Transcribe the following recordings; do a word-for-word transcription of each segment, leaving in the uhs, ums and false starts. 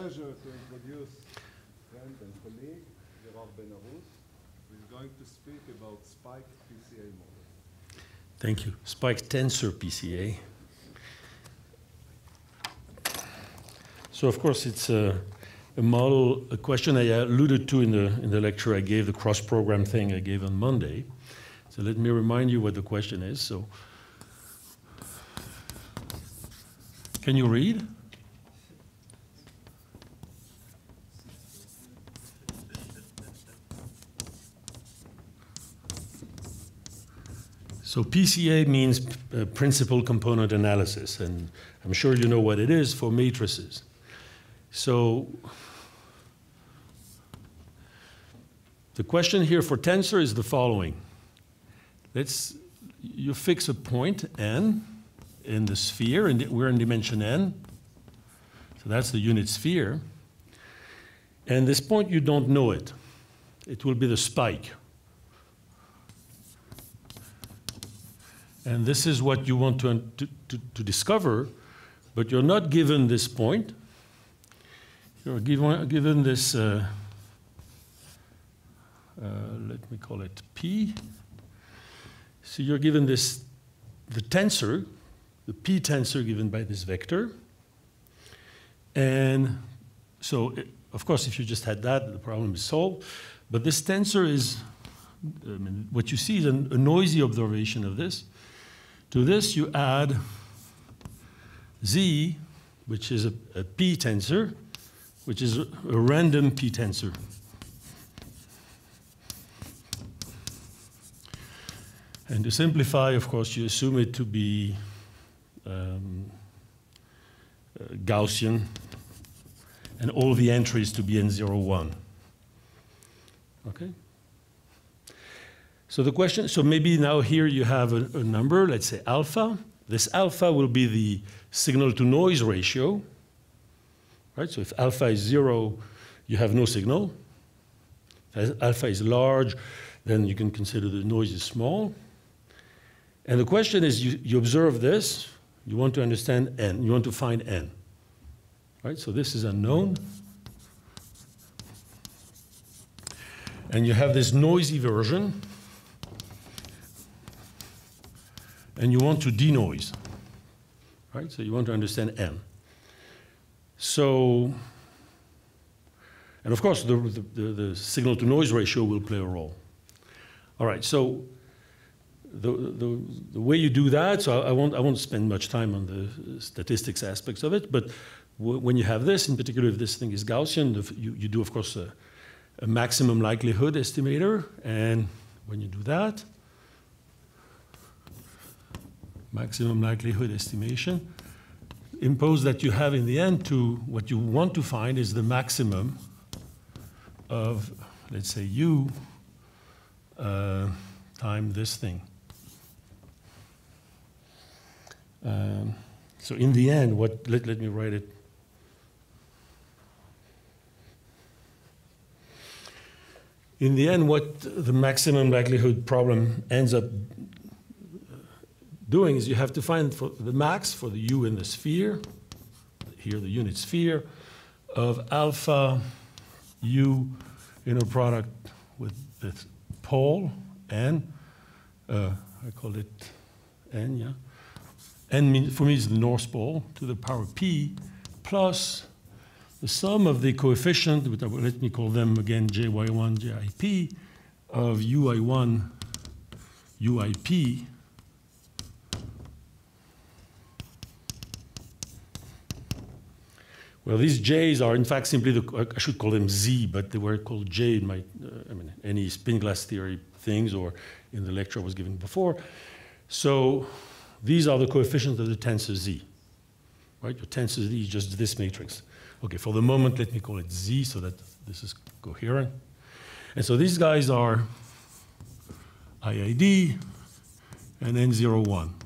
pleasure to introduce friend and colleague, Gérard Ben Arous, who is going to speak about Spike P C A model. Thank you. Spike Tensor P C A. So, of course, it's a, a model, a question I alluded to in the, in the lecture I gave, the cross-program thing I gave on Monday. So let me remind you what the question is. So, can you read? So P C A means uh, principal component analysis, and I'm sure you know what it is for matrices. So the question here for tensor is the following. Let's, you fix a point n in the sphere, and we're in dimension n, so that's the unit sphere. And this point, you don't know it. It will be the spike. And this is what you want to, to, to, to discover, but you're not given this point. You're given, given this, uh, uh, let me call it P. So you're given this, the tensor, the P tensor given by this vector. And so, it, of course, if you just had that, the problem is solved. But this tensor is, I mean, what you see is an, a noisy observation of this. To this, you add Z, which is a, a P tensor, which is a, a random P tensor. And to simplify, of course, you assume it to be um, uh, Gaussian, and all the entries to be in zero, one. Okay? So the question, so maybe now here you have a, a number, let's say alpha. This alpha will be the signal-to-noise ratio, right? So if alpha is zero, you have no signal. If alpha is large, then you can consider the noise is small. And the question is, you, you observe this, you want to understand n, you want to find n, right? So this is unknown. And you have this noisy version. And you want to denoise, right? So you want to understand n. So, and of course, the, the, the signal-to-noise ratio will play a role. All right, so the, the, the way you do that, so I won't, I won't spend much time on the statistics aspects of it, but w when you have this, in particular if this thing is Gaussian, you, you do, of course, a, a maximum likelihood estimator, and when you do that, maximum likelihood estimation, impose that you have in the end to what you want to find is the maximum of, let's say, u uh, times this thing. Um, so in the end, what let, let me write it. In the end, what the maximum likelihood problem ends up doing is you have to find for the max for the u in the sphere, here the unit sphere, of alpha u inner product with this pole n. Uh, I call it n, yeah. N mean, for me is the north pole to the power p plus the sum of the coefficient, which I will, let me call them again j y one, j i p, of u i one, u i p. Well, these J's are, in fact, simply, the, I should call them Z, but they were called J in my, uh, I mean, any spin glass theory things or in the lecture I was giving before. So these are the coefficients of the tensor Z, right? Your tensor Z is just this matrix. Okay, for the moment, let me call it Z so that this is coherent. And so these guys are I I D and N zero one.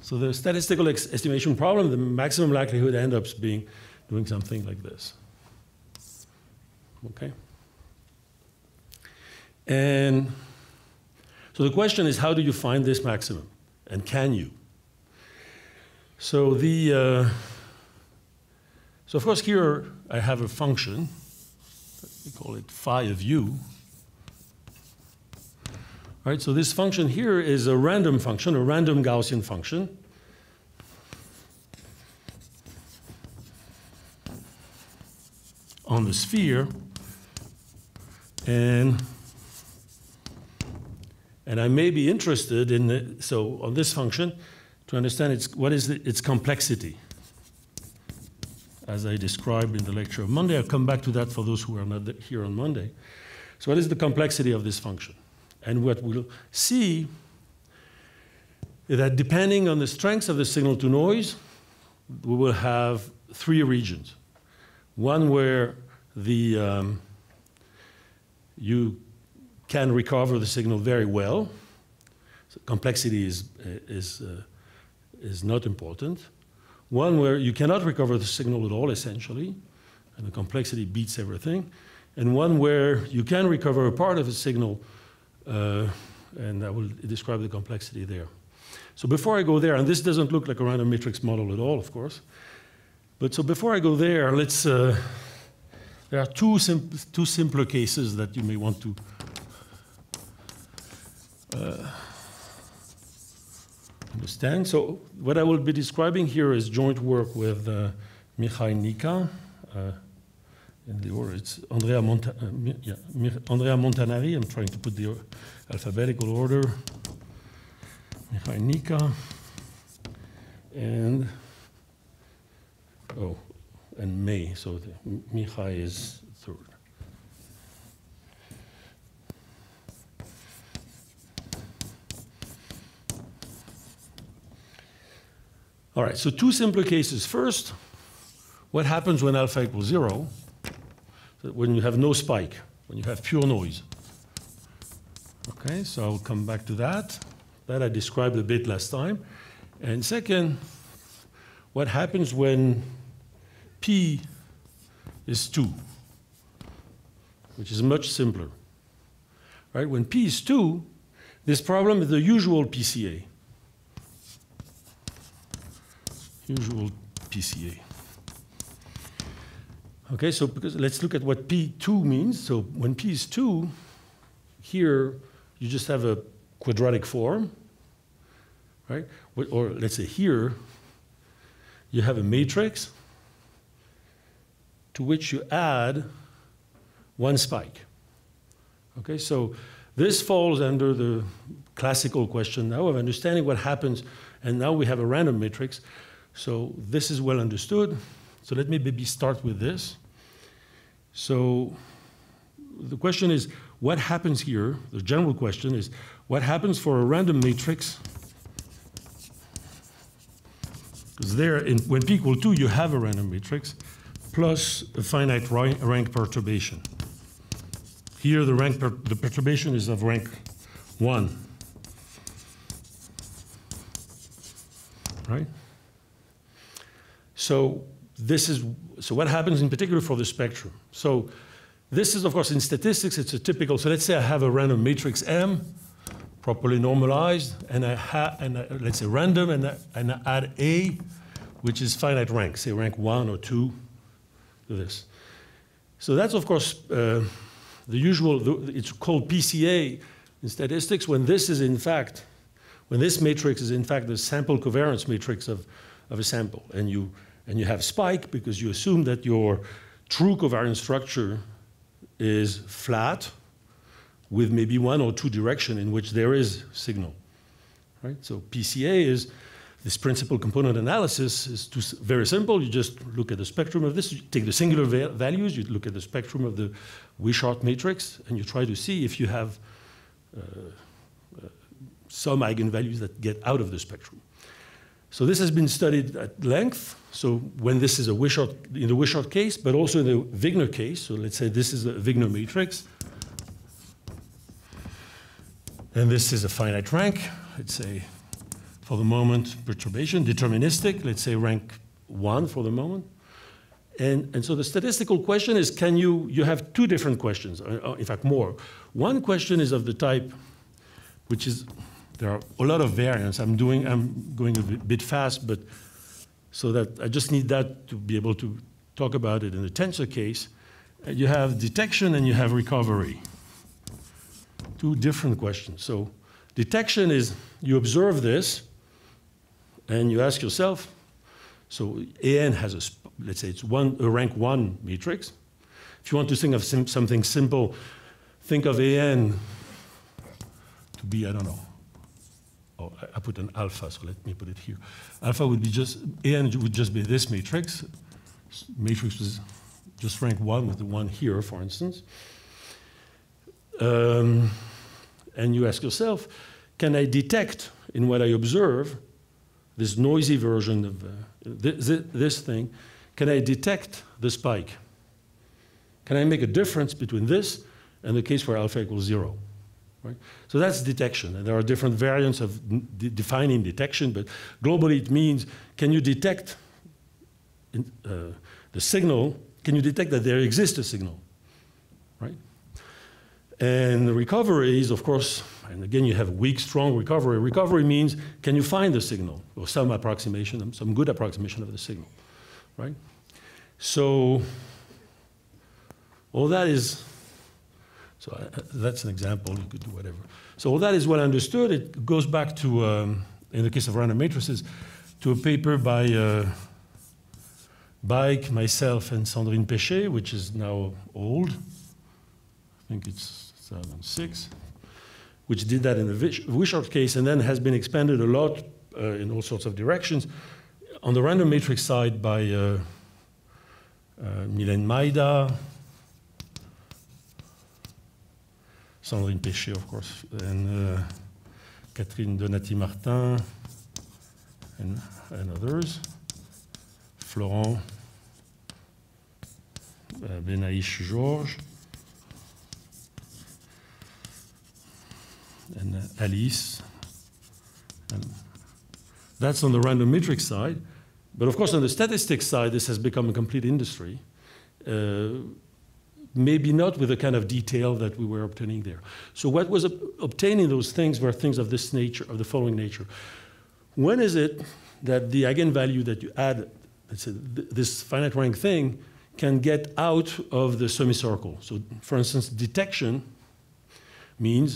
So the statistical estimation problem, the maximum likelihood ends up being doing something like this. Okay? And so the question is, how do you find this maximum? And can you? So the, uh, So of course here I have a function, we call it phi of u. All right, so this function here is a random function, a random Gaussian function. On the sphere, and and I may be interested in the, so on this function to understand its what is the, its complexity, as I described in the lecture of Monday. I'll come back to that for those who are not here on Monday. So what is the complexity of this function? And what we'll see is that depending on the strength of the signal to noise, we will have three regions. One where the, um, you can recover the signal very well. So complexity is, is, uh, is not important. One where you cannot recover the signal at all, essentially, and the complexity beats everything. And one where you can recover a part of the signal, uh, and I will describe the complexity there. So before I go there, and this doesn't look like a random matrix model at all, of course, but so before I go there, let's, uh, there are two, sim two simpler cases that you may want to, uh, understand. So what I will be describing here is joint work with uh, Mihai Nica, uh, and the order it's Andrea, Monta uh, yeah, Andrea Montanari, I'm trying to put the alphabetical order, Mihai Nica, and Oh, and May, so the Mihai is third. All right, so two simpler cases. First, what happens when alpha equals zero? When you have no spike, when you have pure noise. Okay, so I'll come back to that. That I described a bit last time. And second, what happens when P is two, which is much simpler. Right? When P is two, this problem is the usual P C A. Usual P C A. Okay, so because let's look at what P two means. So when P is two, here you just have a quadratic form, right? Or let's say here, you have a matrix to which you add one spike. Okay, so this falls under the classical question now of understanding what happens, and now we have a random matrix, so this is well understood. So let me maybe start with this. So the question is, what happens here? The general question is, what happens for a random matrix? Because there, in, when p equals two, you have a random matrix, plus a finite rank perturbation. Here, the rank per the perturbation is of rank one, right? So this is so what happens in particular for the spectrum. So this is, of course, in statistics, it's a typical. So let's say I have a random matrix M, properly normalized, and I ha and I, let's say random, and I, and I add A, which is finite rank, say rank one or two. This. So that's, of course, uh, the usual, the, it's called P C A in statistics when this is in fact, when this matrix is in fact the sample covariance matrix of, of a sample. And you, and you have spike because you assume that your true covariance structure is flat with maybe one or two direction in which there is signal, right? So P C A is this principal component analysis is too, very simple. You just look at the spectrum of this. You take the singular va values. You look at the spectrum of the Wishart matrix, and you try to see if you have uh, uh, some eigenvalues that get out of the spectrum. So this has been studied at length. So when this is a Wishart, in the Wishart case, but also in the Wigner case. So let's say this is a Wigner matrix, and this is a finite rank. Let's say, for the moment, perturbation, deterministic, let's say rank one for the moment. And, and so the statistical question is, can you, you have two different questions, in fact more. One question is of the type, which is, there are a lot of variants. I'm doing, I'm going a bit fast, but so that I just need that to be able to, talk about it in the tensor case, you have detection and you have recovery. Two different questions. So detection is you observe this and you ask yourself, so A N has a, let's say it's one, a rank one matrix. If you want to think of sim something simple, think of A N to be, I don't know, oh, I put an alpha, so let me put it here. Alpha would be just, A N would just be this matrix. Matrix was just rank one with the one here, for instance. Um, and you ask yourself, can I detect in what I observe this noisy version of uh, th th this thing? Can I detect the spike? Can I make a difference between this and the case where alpha equals zero? Right? So that's detection, and there are different variants of de defining detection, but globally it means, can you detect in, uh, the signal? Can you detect that there exists a signal, right? And recovery is, of course, and again, you have weak, strong recovery. Recovery means, can you find the signal, or some approximation, some good approximation of the signal, right? So all that is, so I, that's an example, you could do whatever. So all that is well understood. It goes back to, um, in the case of random matrices, to a paper by uh, Baik, myself, and Sandrine Péché, which is now old. I think it's two thousand six, which did that in the Wishart case and then has been expanded a lot uh, in all sorts of directions. On the random matrix side by uh, uh, Mylène Maïda, Sandrine Péché, of course, and uh, Catherine Donati-Martin, and, and others, Florent, uh, Benaïch Georges, and uh, Alice. And that's on the random matrix side. But of course, on the statistics side, this has become a complete industry. Uh, maybe not with the kind of detail that we were obtaining there. So what was ob obtaining those things were things of this nature, of the following nature. When is it that the eigenvalue that you add, let's say th this finite rank thing, can get out of the semicircle? So for instance, detection means,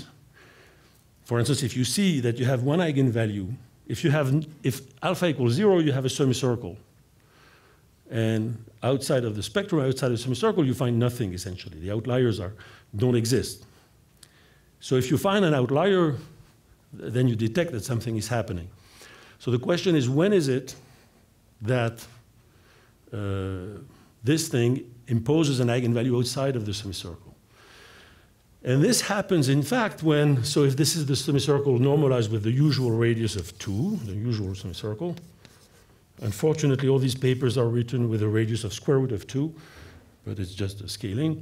for instance, if you see that you have one eigenvalue, if you have, if alpha equals zero, you have a semicircle. And outside of the spectrum, outside of the semicircle, you find nothing, essentially. The outliers are, don't exist. So if you find an outlier, then you detect that something is happening. So the question is, when is it that uh, this thing imposes an eigenvalue outside of the semicircle? And this happens, in fact, when, so if this is the semicircle normalized with the usual radius of two, the usual semicircle, unfortunately, all these papers are written with a radius of square root of two, but it's just a scaling.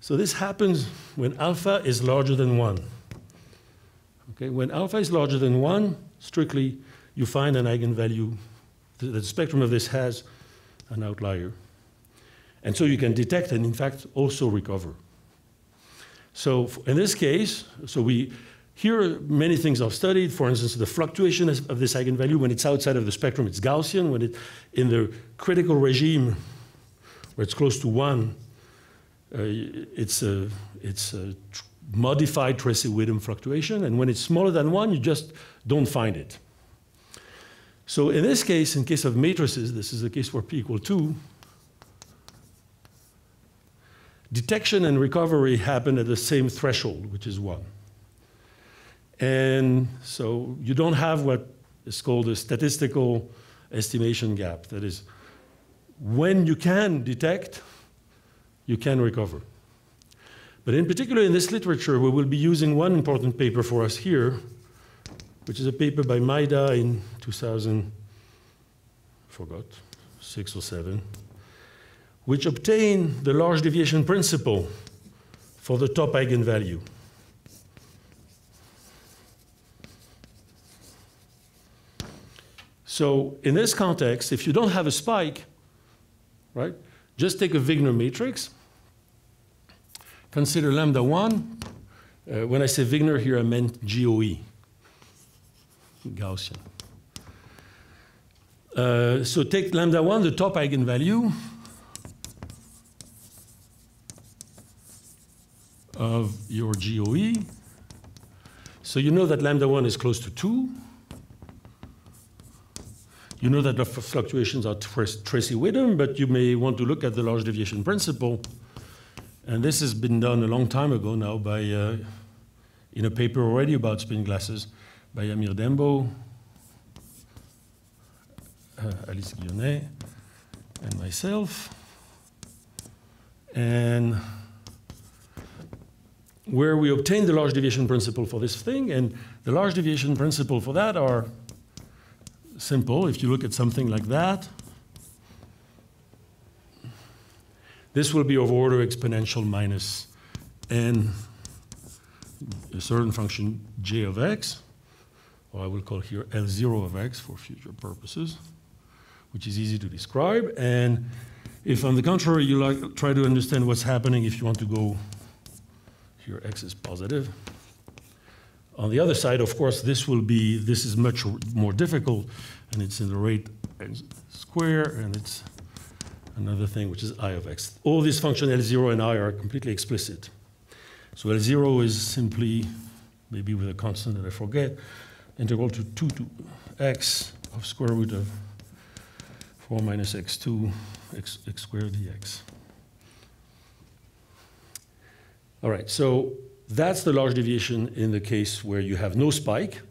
So this happens when alpha is larger than one. Okay, when alpha is larger than one, strictly, you find an eigenvalue. The, the spectrum of this has an outlier. And so you can detect and, in fact, also recover. So in this case, so we, here many things are studied. For instance, the fluctuation of this eigenvalue, when it's outside of the spectrum, it's Gaussian. When it's in the critical regime, where it's close to one, uh, it's a, it's a tr modified Tracy-Widom fluctuation. And when it's smaller than one, you just don't find it. So in this case, in case of matrices, this is the case where p equal two, detection and recovery happen at the same threshold, which is one. And so you don't have what is called a statistical estimation gap. That is, when you can detect, you can recover. But in particular, in this literature, we will be using one important paper for us here, which is a paper by Maida in two thousand, I forgot, six or seven, which obtain the large deviation principle for the top eigenvalue. So in this context, if you don't have a spike, right, just take a Wigner matrix, consider lambda one. Uh, when I say Wigner here, I meant G O E, Gaussian. Uh, so take lambda one, the top eigenvalue, of your G O E. So you know that lambda one is close to two. You know that the fluctuations are Tracy-Widom, but you may want to look at the large deviation principle. And this has been done a long time ago now by, uh, in a paper already about spin glasses, by Amir Dembo, uh, Alice Guionnet, and myself. And where we obtained the large deviation principle for this thing, and the large deviation principle for that are simple. If you look at something like that, this will be of order exponential minus n, a certain function j of x, or I will call here L zero of x for future purposes, which is easy to describe. And if, on the contrary, you like, try to understand what's happening if you want to go, here x is positive. On the other side, of course, this will be, this is much more difficult, and it's in the rate x square, and it's another thing, which is I of x. All these functions L zero and I are completely explicit. So L zero is simply, maybe with a constant that I forget, integral to two to x of square root of four minus x two, x, x squared dx. All right, so that's the large deviation in the case where you have no spike.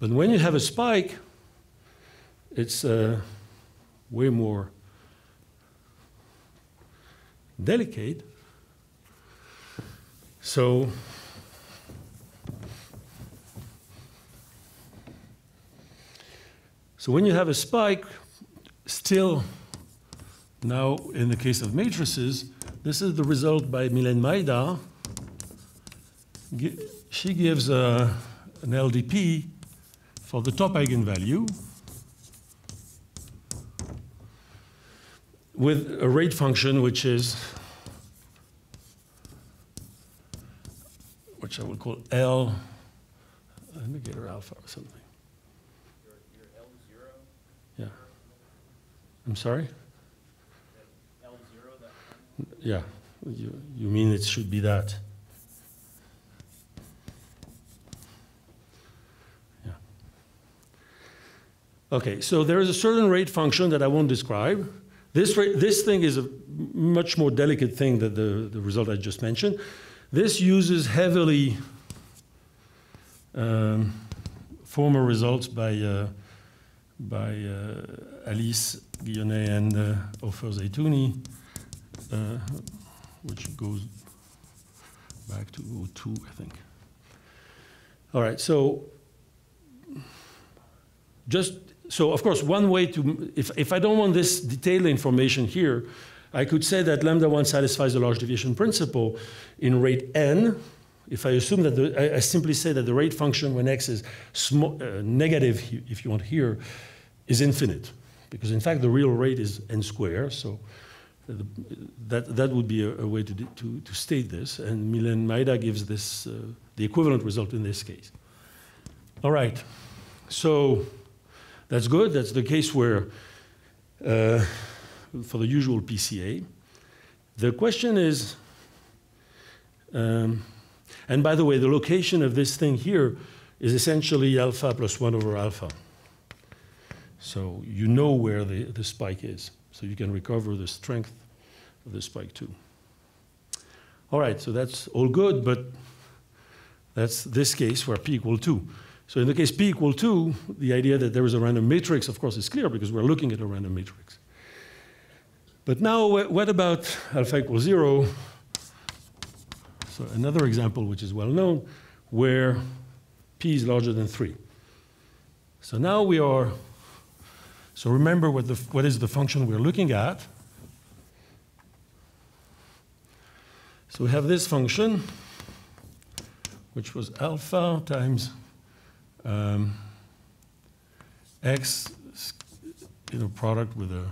But when you have a spike, it's uh, way more delicate. So so when you have a spike, still now in the case of matrices, this is the result by Mylène Maïda. She gives a, an L D P for the top eigenvalue with a rate function which is, which I will call L, let me get her alpha or something. Your, your L zero? Yeah. I'm sorry? Yeah, you, you mean it should be that. Yeah. Okay, so there is a certain rate function that I won't describe. This, rate, this thing is a much more delicate thing than the, the result I just mentioned. This uses heavily um, former results by, uh, by uh, Alice Guionnet and uh, Ofer Zeitouni. Uh, which goes back to O two, I think. All right, so just, so of course, one way to, if, if I don't want this detailed information here, I could say that lambda one satisfies the large deviation principle in rate n. If I assume that, the, I, I simply say that the rate function when x is small, uh, negative, if you want here, is infinite. Because in fact, the real rate is n squared, so That, that would be a, a way to, to, to state this, and Mylène Maïda gives this, uh, the equivalent result in this case. All right, so that's good. That's the case where, uh, for the usual P C A. The question is, um, and by the way, the location of this thing here is essentially alpha plus one over alpha. So you know where the, the spike is. So you can recover the strength of the spike too. All right, so that's all good, but that's this case where p equal two. So in the case p equal two, the idea that there is a random matrix, of course, is clear because we're looking at a random matrix. But now what about alpha equals zero? So another example which is well known, where p is larger than three. So now we are So remember what, the, what is the function we're looking at. So we have this function, which was alpha times um, x in a product with a,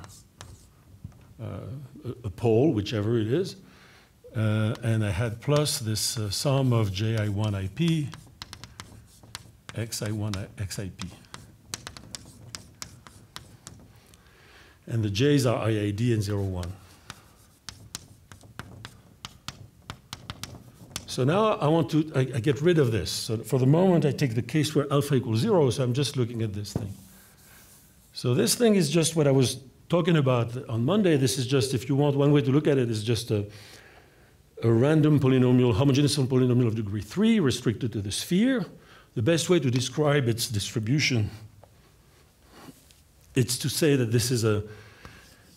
uh, a pole, whichever it is. Uh, and I had plus this uh, sum of j i one i p, x i one x i p. And the j's are I I D and zero one. So now I want to, I, I get rid of this. So for the moment, I take the case where alpha equals zero, so I'm just looking at this thing. So this thing is just what I was talking about on Monday. This is just, if you want, one way to look at it is just a, a random polynomial, homogeneous polynomial of degree three restricted to the sphere. The best way to describe its distribution is to say that this is a,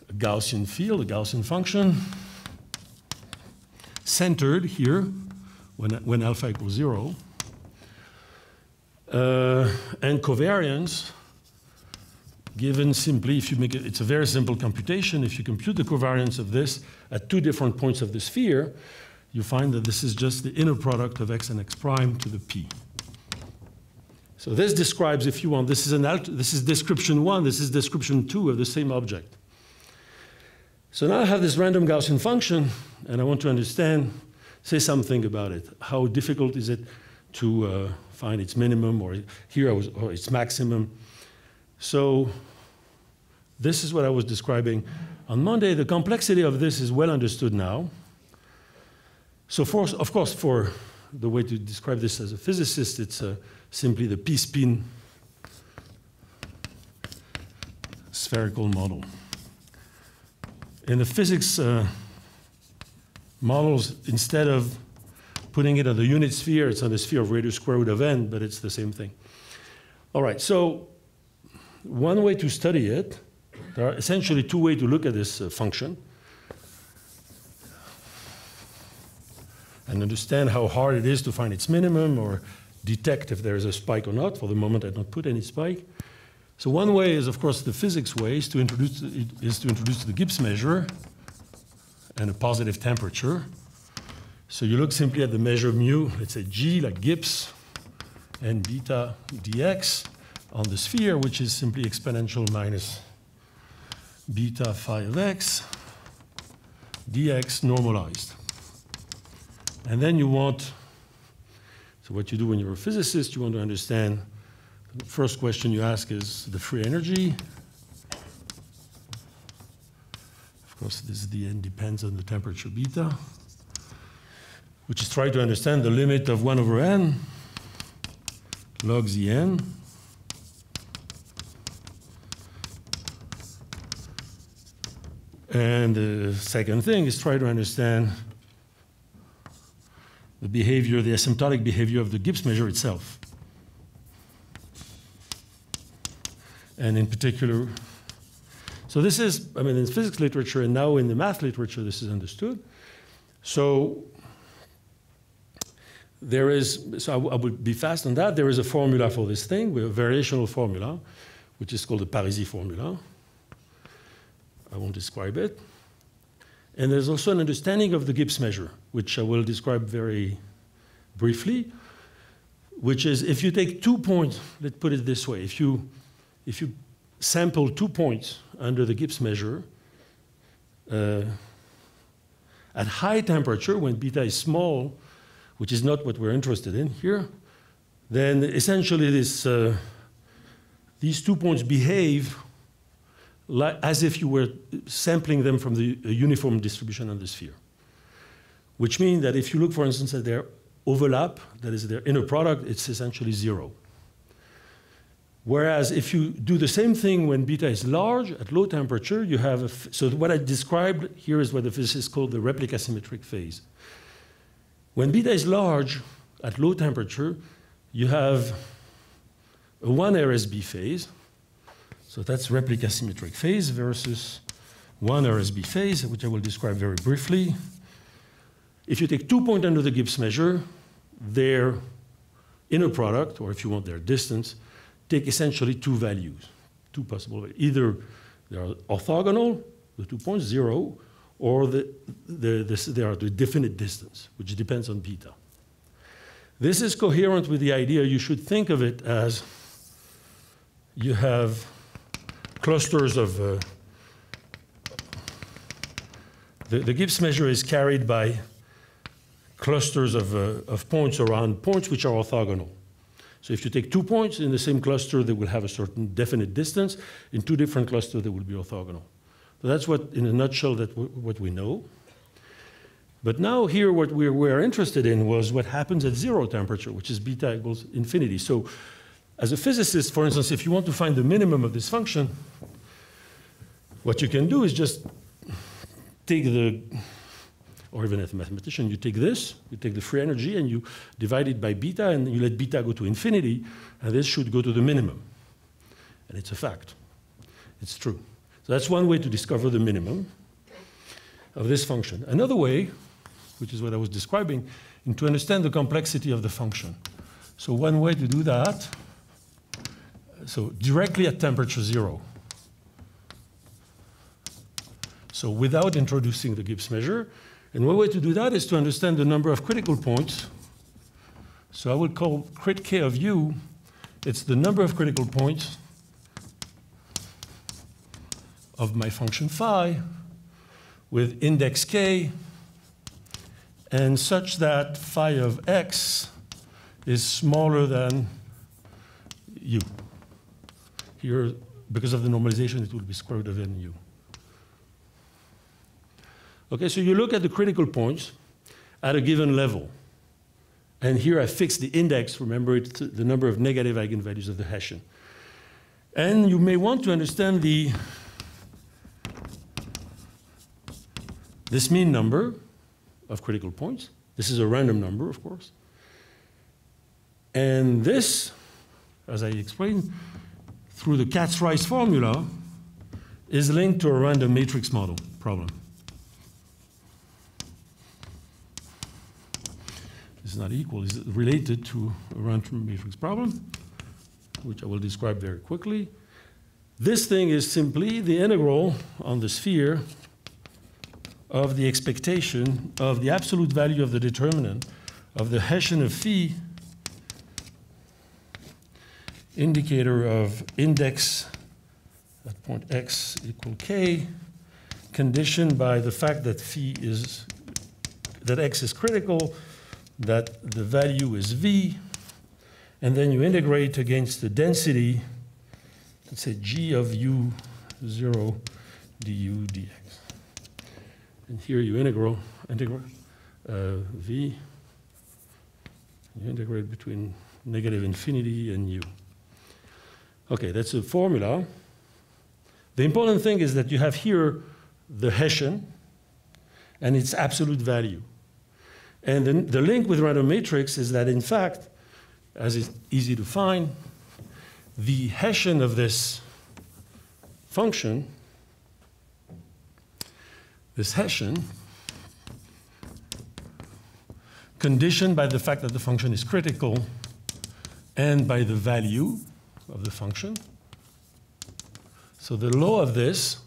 a Gaussian field, a Gaussian function, centered here when, when alpha equals zero, uh, and covariance given simply, if you make it, it's a very simple computation. If you compute the covariance of this at two different points of the sphere, you find that this is just the inner product of x and x prime to the p. So this describes, if you want, this is, an alt this is description one, this is description two of the same object. So now I have this random Gaussian function, and I want to understand, say something about it. How difficult is it to uh, find its minimum, or here I was, or its maximum? So this is what I was describing on Monday. The complexity of this is well understood now. So for, of course, for the way to describe this as a physicist, it's uh, simply the p-spin spherical model. In the physics uh, models, instead of putting it on the unit sphere, it's on the sphere of radius square root of n, but it's the same thing. All right, so one way to study it, there are essentially two ways to look at this uh, function and understand how hard it is to find its minimum or detect if there is a spike or not. For the moment, I don't put any spike. So one way is, of course, the physics way is to introduce, is to introduce the Gibbs measure and a positive temperature. So you look simply at the measure mu, let's say G, like Gibbs, and beta dx on the sphere, which is simply exponential minus beta phi of x dx normalized. And then you want, so what you do when you're a physicist, you want to understand. The first question you ask is the free energy. Of course, this the end depends on the temperature beta, which is try to understand the limit of one over n log zn . And the second thing is try to understand the behavior, the asymptotic behavior of the Gibbs measure itself. And in particular, so this is, I mean, in physics literature and now in the math literature, this is understood. So there is, so I, w I would be fast on that. There is a formula for this thing, a variational formula, which is called the Parisi formula. I won't describe it. And there's also an understanding of the Gibbs measure, which I will describe very briefly, which is if you take two points, let's put it this way, if you If you sample two points under the Gibbs measure, uh, at high temperature, when beta is small, which is not what we're interested in here, then essentially this, uh, these two points behave like, as if you were sampling them from the uh, uniform distribution on the sphere. Which means that if you look, for instance, at their overlap, that is their inner product, it's essentially zero. Whereas if you do the same thing when beta is large, at low temperature, you have a, so what I described here is what the physicists call the replica symmetric phase. When beta is large, at low temperature, you have a one R S B phase. So that's replica symmetric phase versus one R S B phase, which I will describe very briefly. If you take two points under the Gibbs measure, their inner product, or if you want their distance, take essentially two values, two possible values. Either they are orthogonal, the two points, zero, or the, the, the, they are the definite distance, which depends on beta. This is coherent with the idea you should think of it as you have clusters of, uh, the, the Gibbs measure is carried by clusters of, uh, of points around points which are orthogonal. So if you take two points in the same cluster, they will have a certain definite distance. In two different clusters, they will be orthogonal. So that's what, in a nutshell, that what we know. But now here what we were interested in was what happens at zero temperature, which is beta equals infinity. So as a physicist, for instance, if you want to find the minimum of this function, what you can do is just take the, or even as a mathematician, you take this, you take the free energy and you divide it by beta and you let beta go to infinity, and this should go to the minimum. And it's a fact, it's true. So that's one way to discover the minimum of this function. Another way, which is what I was describing, is to understand the complexity of the function. So one way to do that, so directly at temperature zero. So without introducing the Gibbs measure. And one way to do that is to understand the number of critical points. So I would call crit K of U, it's the number of critical points of my function phi with index K, and such that phi of X is smaller than U. Here, because of the normalization, it will be square root of N U. Okay, so you look at the critical points at a given level. And here I fix the index, remember it's the number of negative eigenvalues of the Hessian. And you may want to understand the, this mean number of critical points. This is a random number, of course. And this, as I explained, through the Katz-Rice formula, is linked to a random matrix model problem. It's not equal, it's related to a random matrix problem, which I will describe very quickly. This thing is simply the integral on the sphere of the expectation of the absolute value of the determinant of the Hessian of phi, indicator of index at point x equal k, conditioned by the fact that phi is, that x is critical, that the value is V, and then you integrate against the density, let's say G of U zero du dx. And here you integral, integral uh, V, you integrate between negative infinity and U. Okay, that's a formula. The important thing is that you have here the Hessian and its absolute value. And then the link with random matrix is that, in fact, as is easy to find, the Hessian of this function, this Hessian, conditioned by the fact that the function is critical and by the value of the function. So the law of this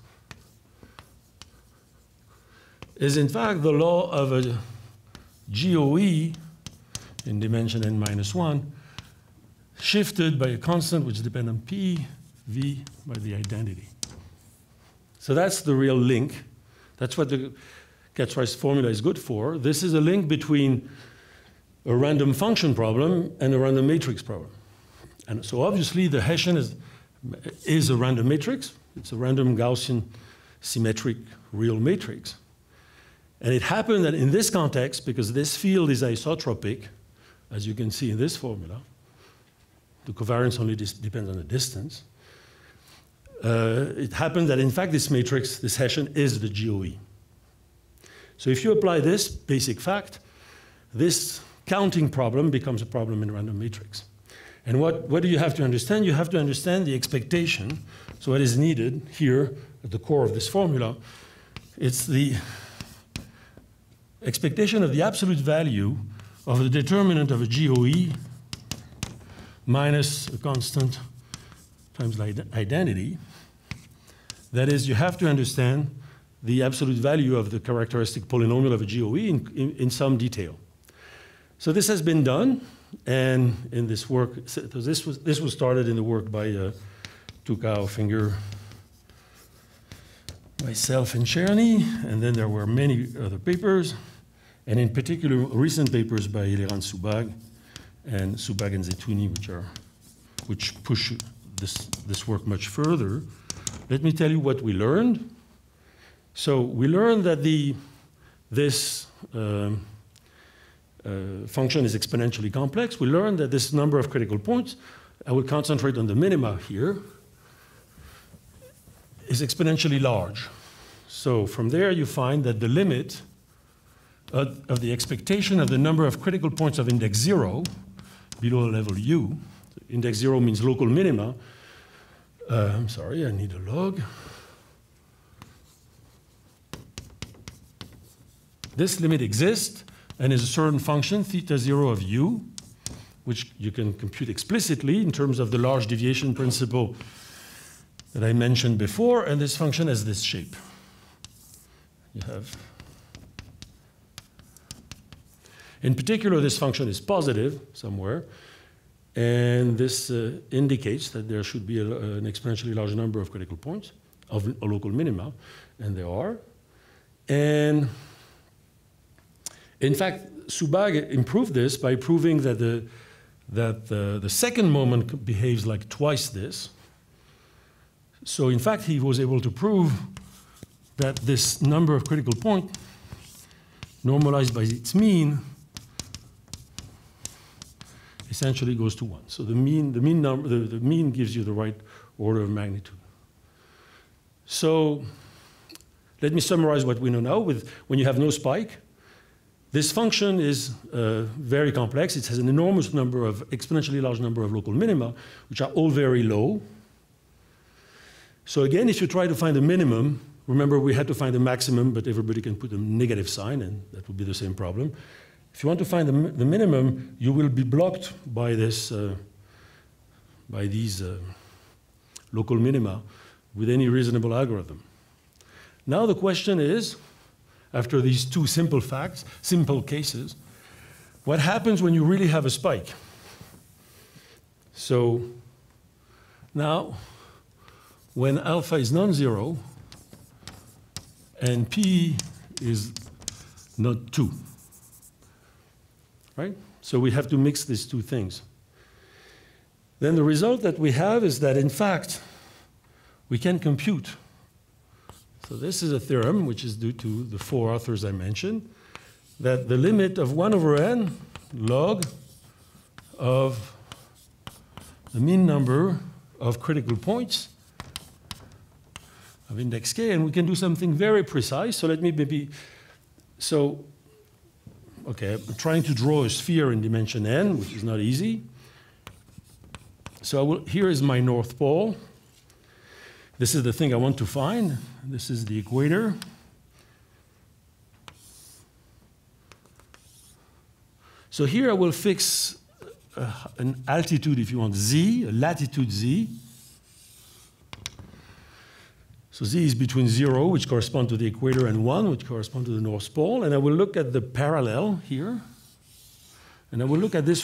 is, in fact, the law of a G O E in dimension n minus one, shifted by a constant which depends on P, V, by the identity. So that's the real link. That's what the Katz-Rice formula is good for. This is a link between a random function problem and a random matrix problem. And so obviously the Hessian is, is a random matrix. It's a random Gaussian symmetric real matrix. And it happened that in this context, because this field is isotropic, as you can see in this formula, the covariance only depends on the distance, uh, it happened that in fact this matrix, this Hessian, is the G O E. So if you apply this basic fact, this counting problem becomes a problem in random matrix. And what, what do you have to understand? You have to understand the expectation, so what is needed here at the core of this formula, it's the expectation of the absolute value of the determinant of a G O E minus a constant times identity. That is, you have to understand the absolute value of the characteristic polynomial of a G O E in, in, in some detail. So this has been done, and in this work, so this was, this was started in the work by uh, Tukau, Finger, myself and Czerny, and then there were many other papers, and in particular recent papers by Iliran Subag and Subag and Zeitouni, which are, which push this, this work much further. Let me tell you what we learned. So we learned that the, this uh, uh, function is exponentially complex, we learn that this number of critical points, I will concentrate on the minima here, is exponentially large. So from there you find that the limit of, of the expectation of the number of critical points of index zero below level U, index zero means local minima, uh, I'm sorry, I need a log. This limit exists and is a certain function, theta zero of U, which you can compute explicitly in terms of the large deviation principle that I mentioned before, and this function has this shape. You have, in particular, this function is positive somewhere, and this uh, indicates that there should be a, an exponentially large number of critical points of a local minima, and there are. And in fact, Subag improved this by proving that the, that the, the second moment behaves like twice this. So in fact, he was able to prove that this number of critical points, normalized by its mean, essentially goes to one. So the mean, the mean number, the, the mean gives you the right order of magnitude. So let me summarize what we know now. With when you have no spike, this function is uh, very complex. It has an enormous number of, exponentially large number of local minima, which are all very low. So again, if you try to find a minimum, remember we had to find a maximum, but everybody can put a negative sign, and that would be the same problem. If you want to find the, the minimum, you will be blocked by this, uh, by these uh, local minima with any reasonable algorithm. Now the question is, after these two simple facts, simple cases, what happens when you really have a spike? So now, when alpha is non-zero and p is not two, right? So we have to mix these two things. Then the result that we have is that, in fact, we can compute. So this is a theorem, which is due to the four authors I mentioned, that the limit of one over n log of the mean number of critical points of index k, and we can do something very precise. So let me maybe, so, okay, I'm trying to draw a sphere in dimension n, which is not easy. So I will, here is my North Pole. This is the thing I want to find. This is the equator. So here I will fix uh, an altitude, if you want, z, a latitude z. So z is between zero, which corresponds to the equator, and one, which corresponds to the North Pole. And I will look at the parallel here. And I will look at this